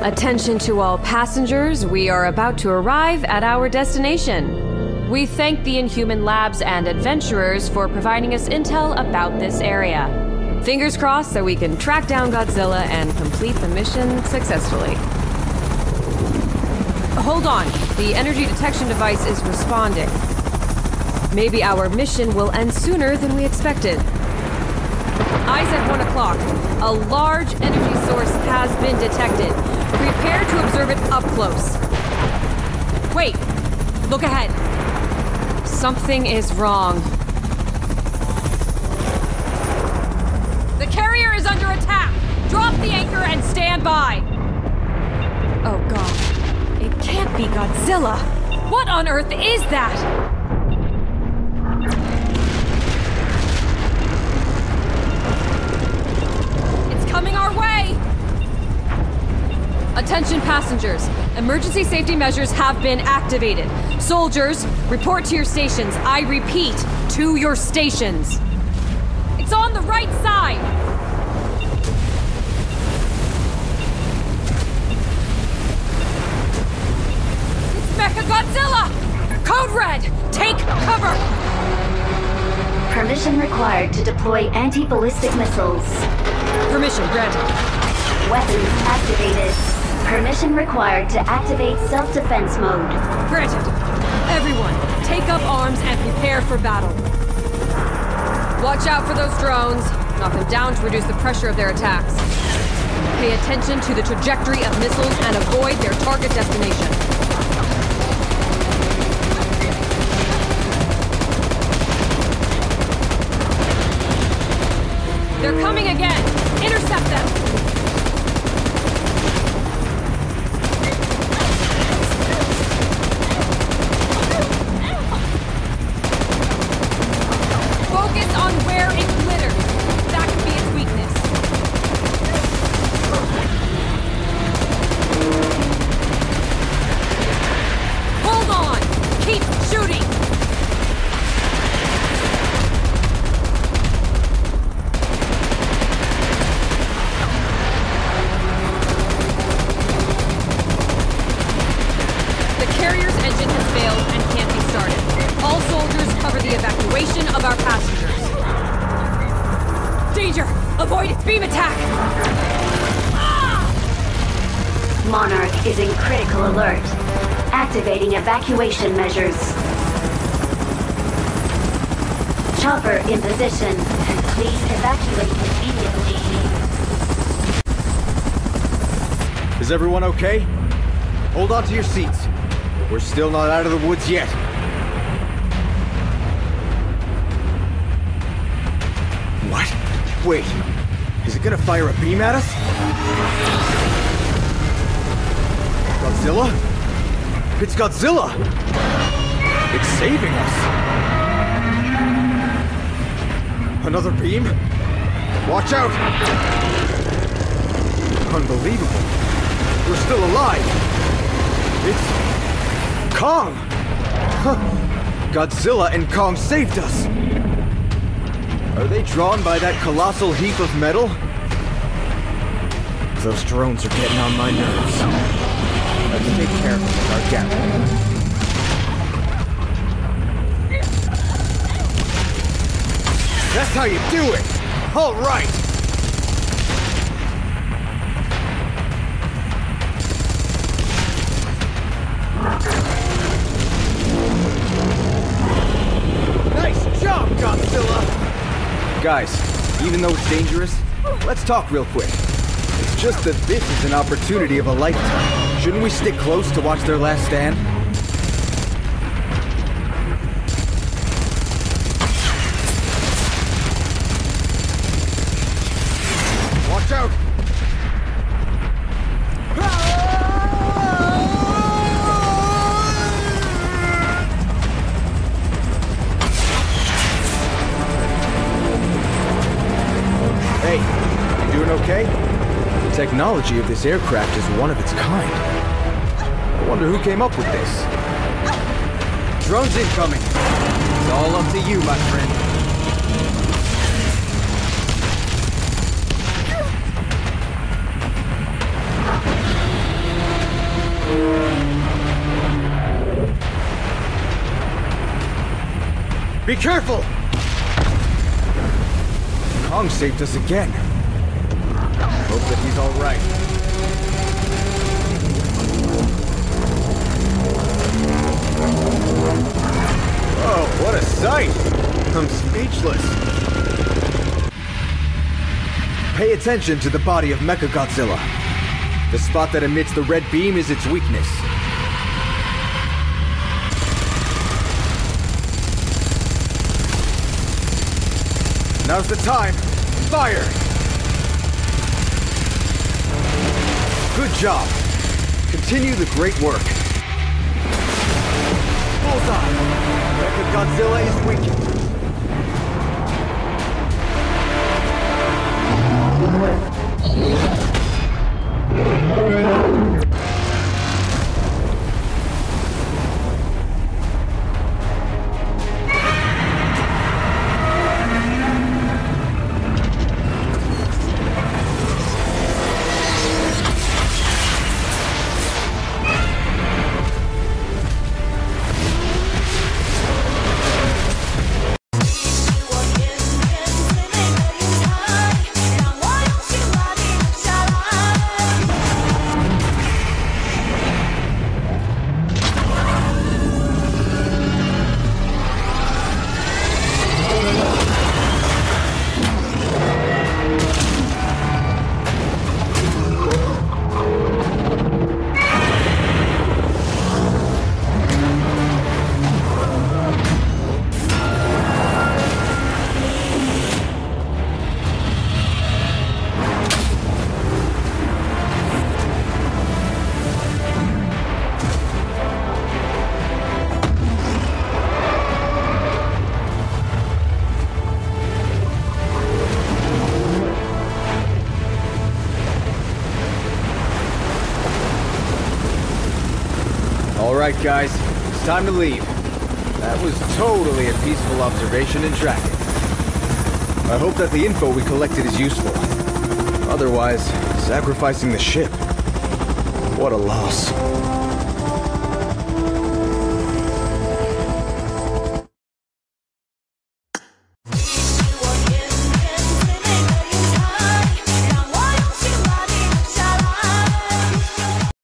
Attention to all passengers, we are about to arrive at our destination. We thank the Inhuman Labs and adventurers for providing us intel about this area. Fingers crossed so we can track down Godzilla and complete the mission successfully. Hold on, the energy detection device is responding. Maybe our mission will end sooner than we expected. Eyes at 1 o'clock. A large energy source has been detected. Prepare to observe it up close. Wait, look ahead. Something is wrong. The carrier is under attack. Drop the anchor and stand by. Oh God, it can't be Godzilla. What on earth is that? Coming our way! Attention passengers, emergency safety measures have been activated. Soldiers, report to your stations. I repeat, to your stations. It's on the right side! It's Mechagodzilla! Code Red, take cover! Permission required to deploy anti-ballistic missiles. Permission granted. Weapons activated. Permission required to activate self-defense mode. Granted. Everyone, take up arms and prepare for battle. Watch out for those drones. Knock them down to reduce the pressure of their attacks. Pay attention to the trajectory of missiles and avoid their target destination. They're coming again! Intercept them! Focus on where it glitters. That could be its weakness. Hold on! Keep shooting! Beam attack! Ah! Monarch is in critical alert. Activating evacuation measures. Chopper in position. Please evacuate immediately. Is everyone okay? Hold on to your seats. We're still not out of the woods yet. What? Wait. Is it gonna fire a beam at us? Godzilla? It's Godzilla! It's saving us! Another beam? Watch out! Unbelievable! We're still alive! It's... Kong! Huh. Godzilla and Kong saved us! Are they drawn by that colossal heap of metal? Those drones are getting on my nerves. I have to take care of them with our gap. That's how you do it! All right! Nice job, Godzilla! Guys, even though it's dangerous, let's talk real quick. It's just that this is an opportunity of a lifetime. Shouldn't we stick close to watch their last stand? Watch out! technology of this aircraft is one of its kind. I wonder who came up with this. Drones incoming. It's all up to you, my friend. Be careful! Kong saved us again. Hope that he's all right. Oh, what a sight! I'm speechless. Pay attention to the body of Mechagodzilla. The spot that emits the red beam is its weakness. Now's the time! Fire! Good job! Continue the great work. Bullseye! Mechagodzilla is weakened. Alright guys, it's time to leave. That was totally a peaceful observation and tracking. I hope that the info we collected is useful. Otherwise, sacrificing the ship. What a loss.